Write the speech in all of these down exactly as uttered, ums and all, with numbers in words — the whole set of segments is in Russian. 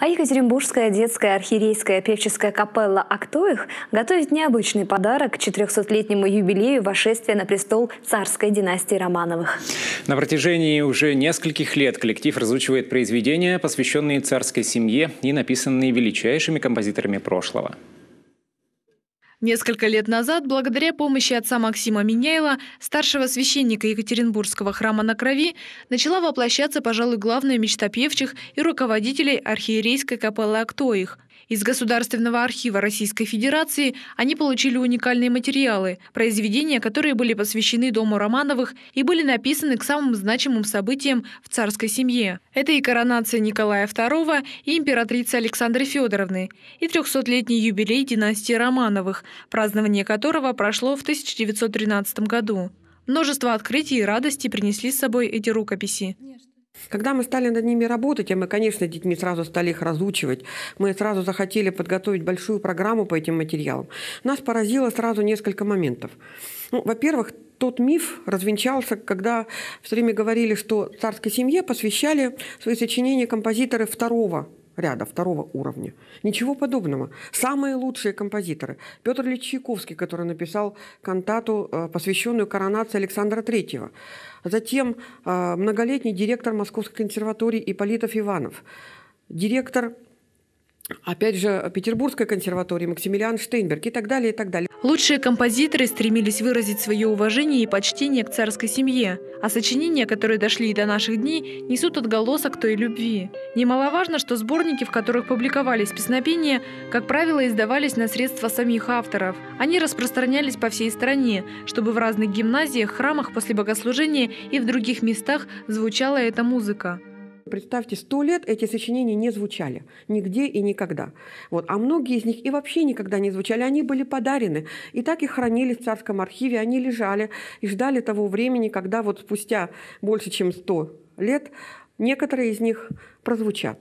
А Екатеринбургская детская архиерейская певческая капелла «Октоих» готовит необычный подарок к четырехсотлетнему юбилею вошествия на престол царской династии Романовых. На протяжении уже нескольких лет коллектив разучивает произведения, посвященные царской семье и написанные величайшими композиторами прошлого. Несколько лет назад, благодаря помощи отца Максима Миняйло, старшего священника Екатеринбургского храма на Крови, начала воплощаться, пожалуй, главная мечта певчих и руководителей архиерейской капеллы «Октоих». Из Государственного архива Российской Федерации они получили уникальные материалы, произведения, которые были посвящены дому Романовых и были написаны к самым значимым событиям в царской семье. Это и коронация Николая Второго, и императрицы Александры Федоровны, и трехсотлетний юбилей династии Романовых, празднование которого прошло в тысяча девятьсот тринадцатом году. Множество открытий и радости принесли с собой эти рукописи. Когда мы стали над ними работать, а мы, конечно, с детьми сразу стали их разучивать, мы сразу захотели подготовить большую программу по этим материалам, нас поразило сразу несколько моментов. Ну, во-первых, тот миф развенчался, когда все время говорили, что царской семье посвящали свои сочинения композиторы второго ряда, второго уровня. Ничего подобного. Самые лучшие композиторы. Петр Ильич Чайковский, который написал кантату, посвященную коронации Александра Третьего. Затем многолетний директор Московской консерватории Ипполитов Иванов. Директор, опять же, Петербургской консерватории Максимилиан Штейнберг и так далее, и так далее. Лучшие композиторы стремились выразить свое уважение и почтение к царской семье, а сочинения, которые дошли и до наших дней, несут отголосок той любви. Немаловажно, что сборники, в которых публиковались песнопения, как правило, издавались на средства самих авторов. Они распространялись по всей стране, чтобы в разных гимназиях, храмах после богослужения и в других местах звучала эта музыка. Представьте, сто лет эти сочинения не звучали нигде и никогда. Вот. А многие из них и вообще никогда не звучали. Они были подарены. И так их хранили в царском архиве. Они лежали и ждали того времени, когда вот спустя больше чем сто лет некоторые из них прозвучат.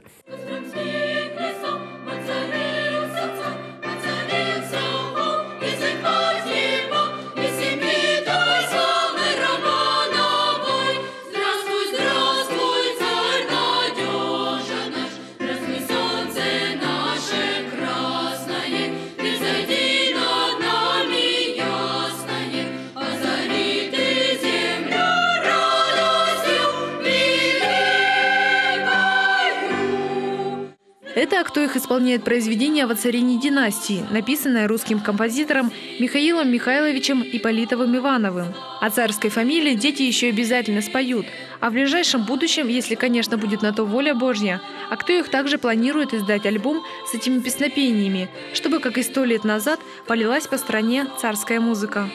Это «Октоих» исполняет произведение о воцарении династии, написанное русским композитором Михаилом Михайловичем Ипполитовым Ивановым. О царской фамилии дети еще обязательно споют. А в ближайшем будущем, если, конечно, будет на то воля Божья, «Октоих» также планирует издать альбом с этими песнопениями, чтобы, как и сто лет назад, полилась по стране царская музыка.